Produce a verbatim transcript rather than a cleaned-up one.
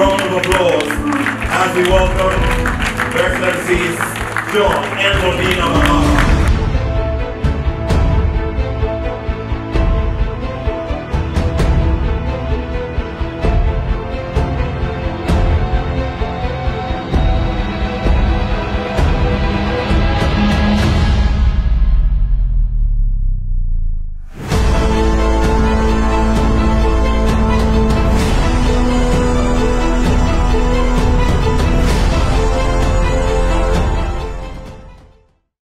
round of applause as we welcome Your Excellencies John Dramani Mahama.